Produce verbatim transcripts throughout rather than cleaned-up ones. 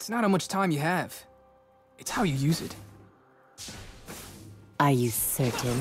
It's not how much time you have. It's how you use it. Are you certain?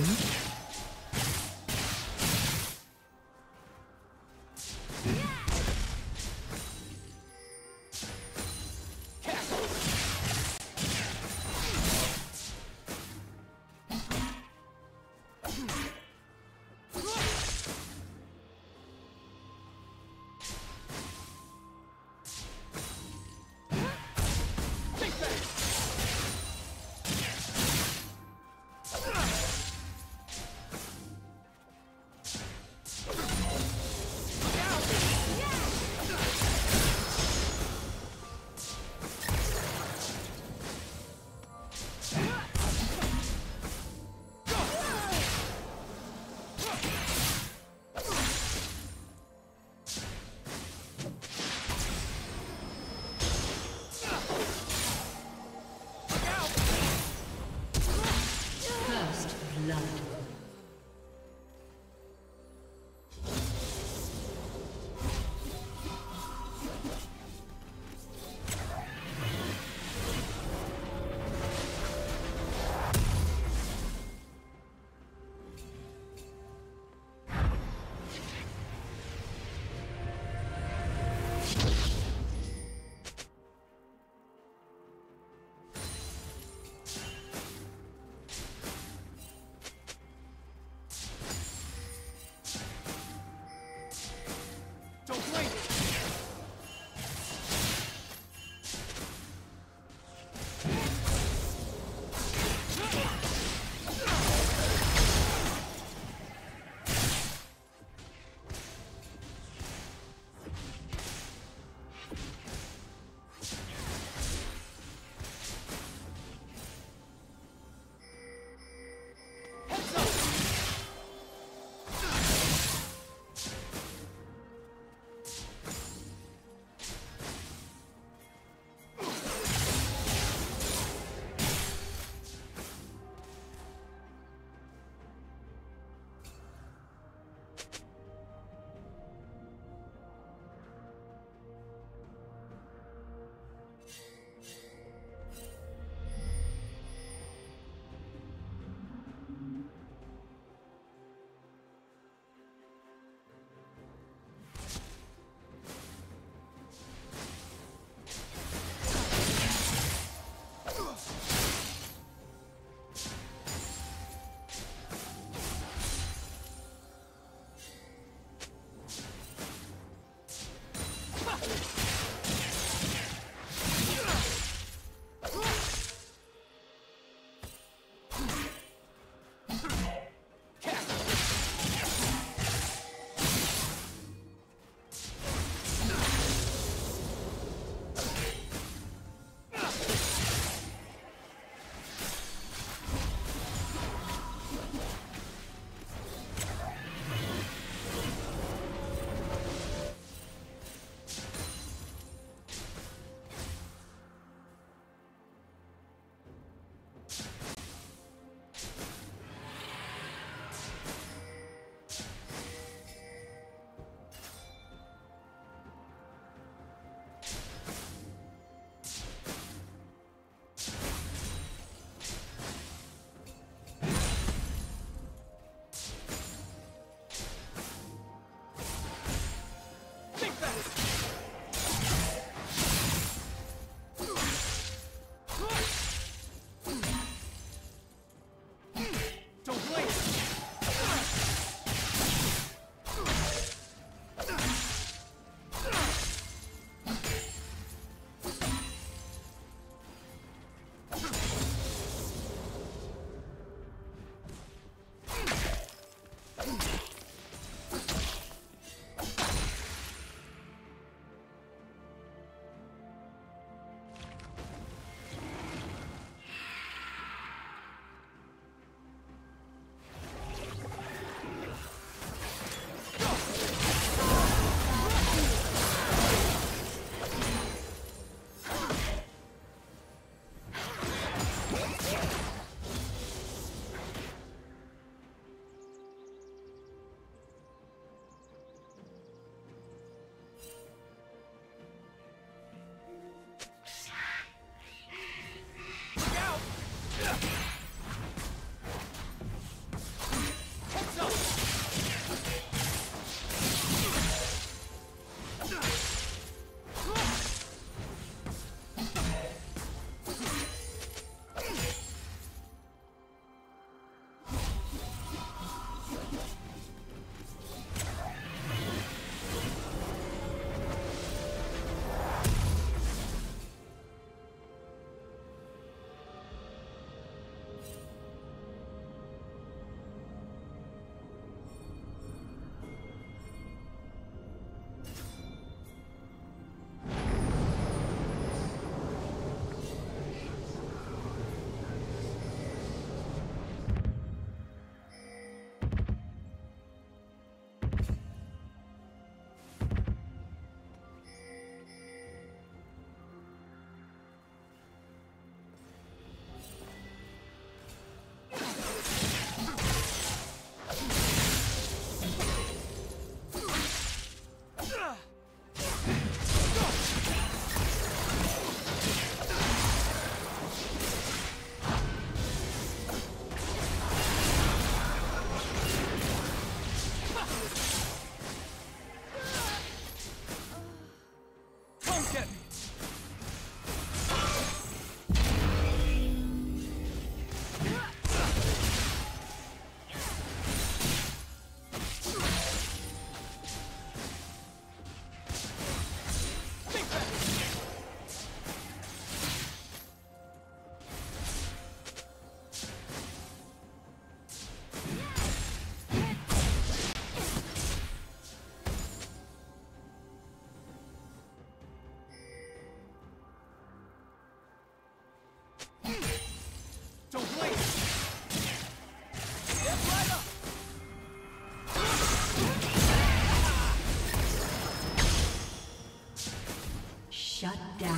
down.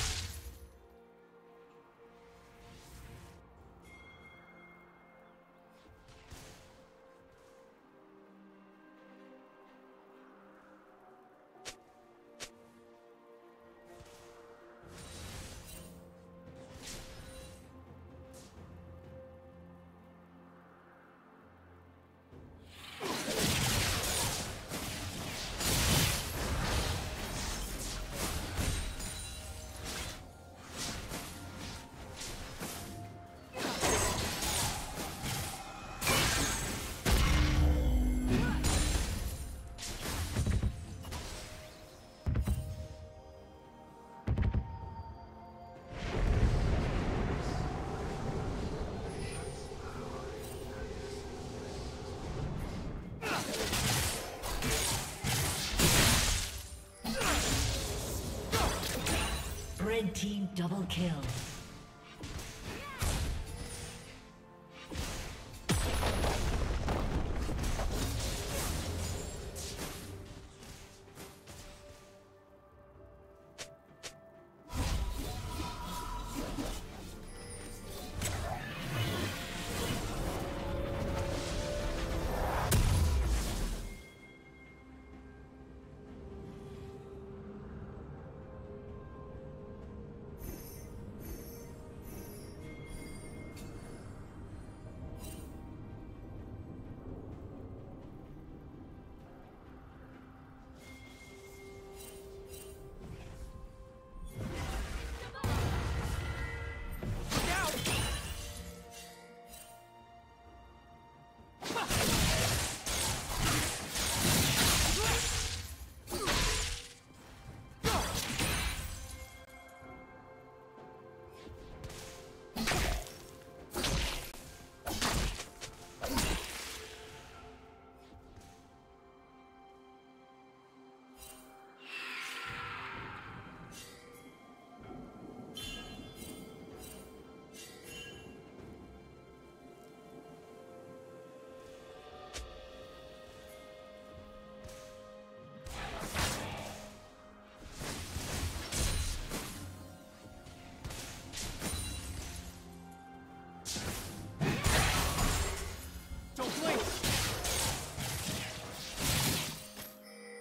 Red team double kill.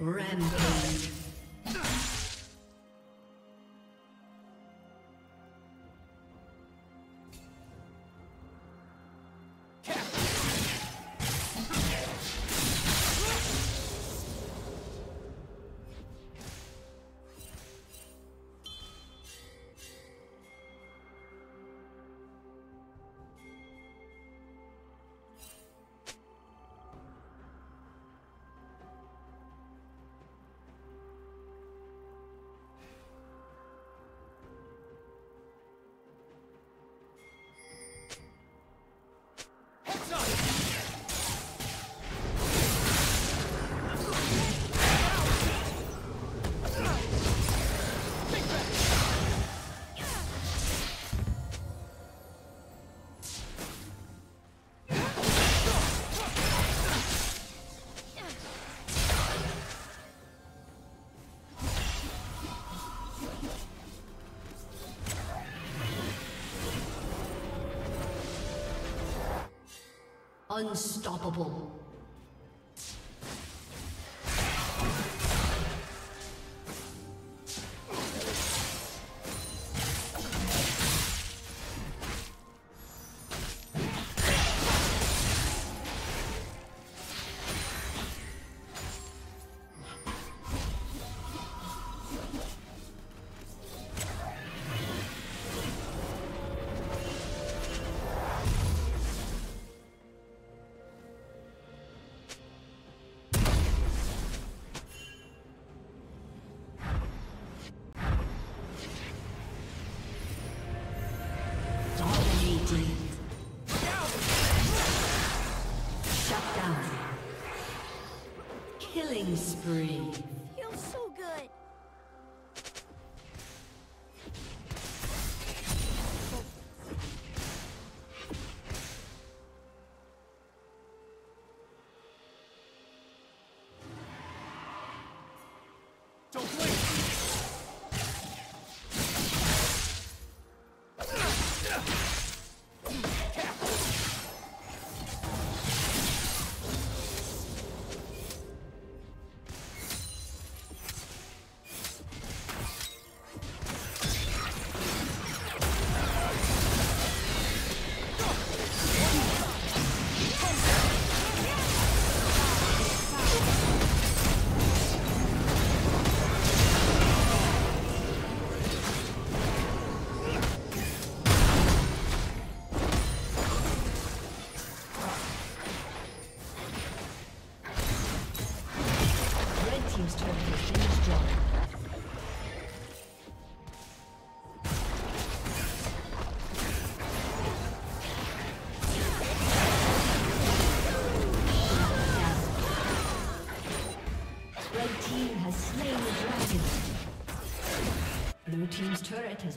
Rampage. Unstoppable. killing spree. Feels so good. Blue team's turret has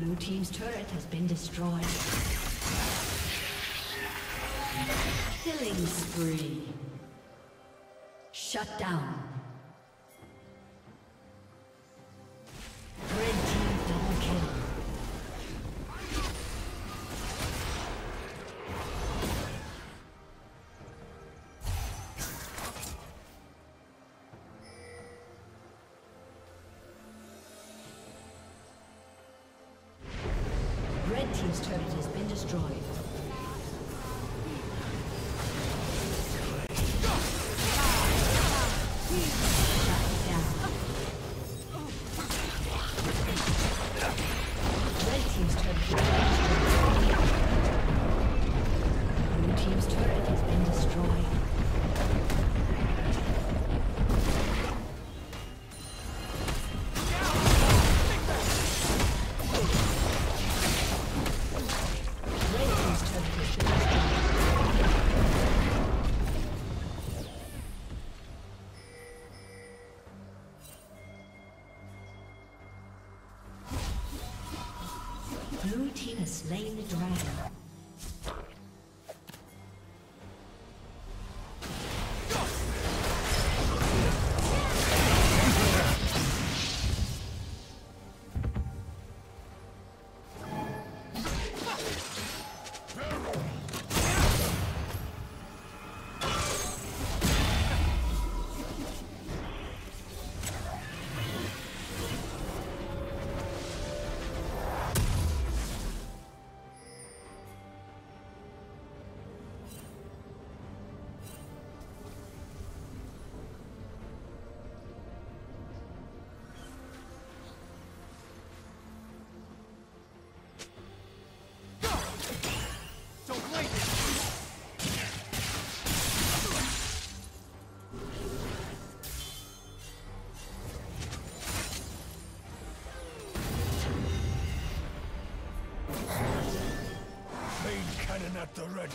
Blue team's turret has been destroyed. Killing spree. Shut down. Red team double kill. Team's turret has been destroyed. Shut down. Red team's turret has been destroyed. Blue team's turret has been destroyed. Slain the dragon. At the ready.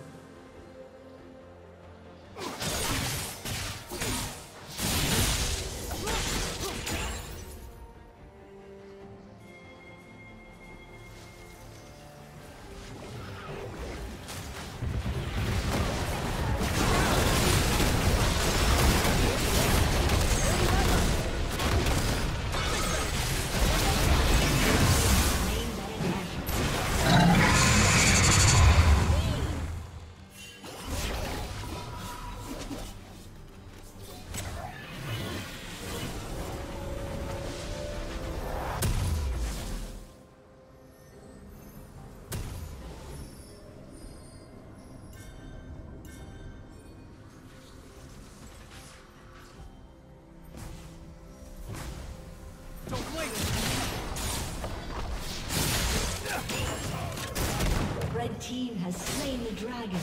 The team has slain the dragon.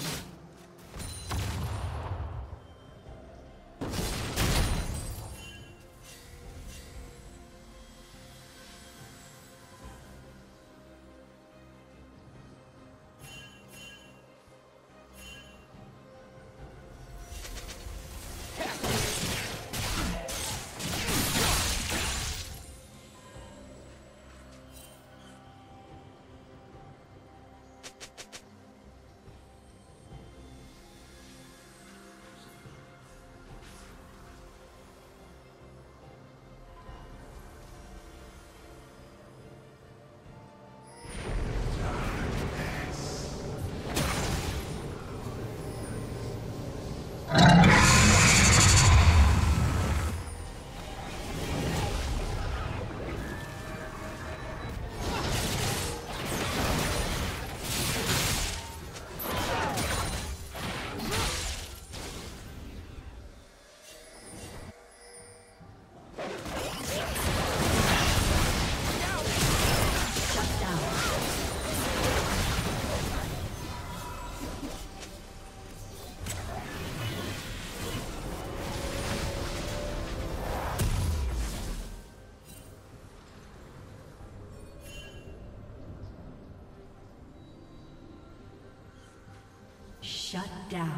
Shut down.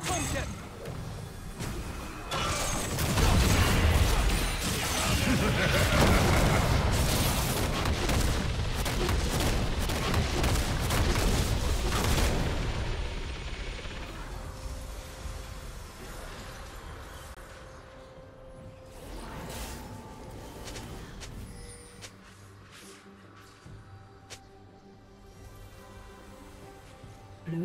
Blue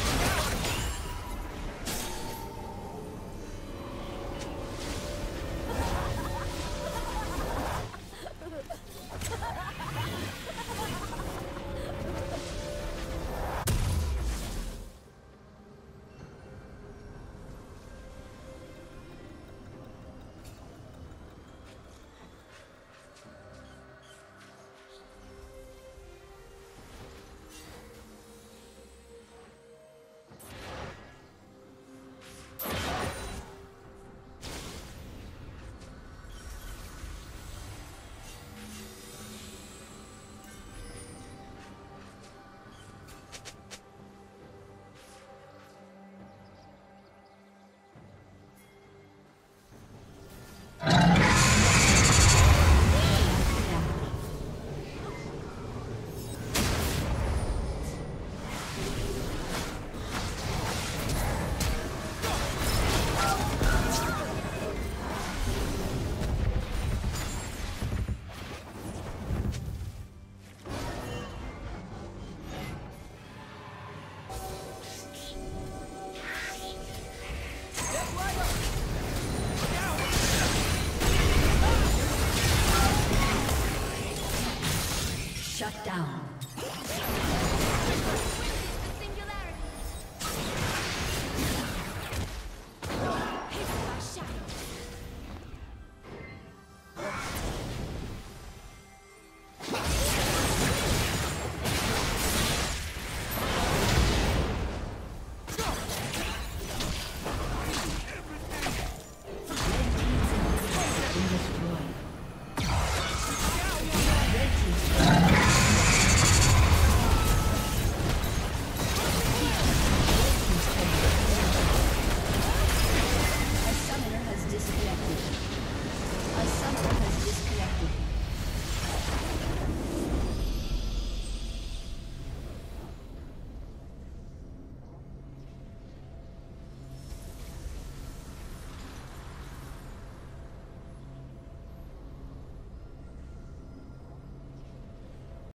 down.